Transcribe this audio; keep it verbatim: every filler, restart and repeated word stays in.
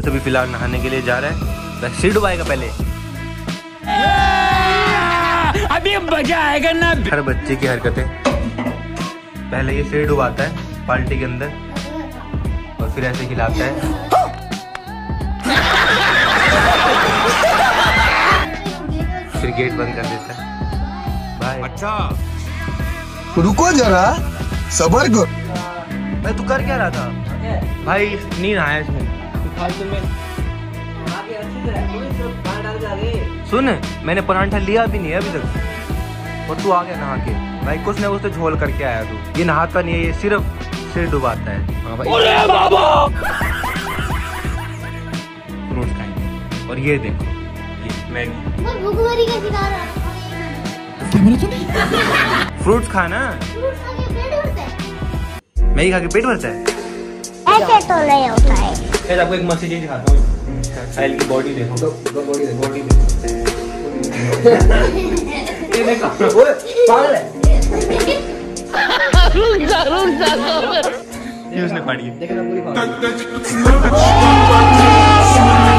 अभी सभी फिलहाल नहाने के लिए जा रहे हैं। रस्सी डुबाएगा पहले, अभी मजा आएगा ना। हर बच्चे की हरकतें, पहले ये सिर डुबाता है बाल्टी के अंदर और फिर ऐसे खिलाता है। फिर गेट बंद कर देता है। बाय। अच्छा रुको जरा, सबर करो। मैं तू कर क्या रहा था भाई? नींद आया इसमें। सुन, मैंने परांठा लिया भी नहीं है अभी तक और तू आ गया नहा के। भाई कुछ ना कुछ तो झोल करके आया तू। ये नहाता नहीं है, ये सिर्फ सिर डुबाता है। हाँ भाई। और ये देखो मैगी, फ्रूट्स खाना। मैगी खा के पेट भरता है ऐसे तो नहीं होता है। फिर आपको एक मस्ती चीज दिखाता हूँ। साहिल की बॉडी देखो, बॉडी देखो, बॉडी देखो। ओए पागल है। रुक जा, रुक जा, ये उसने पाड़ी है।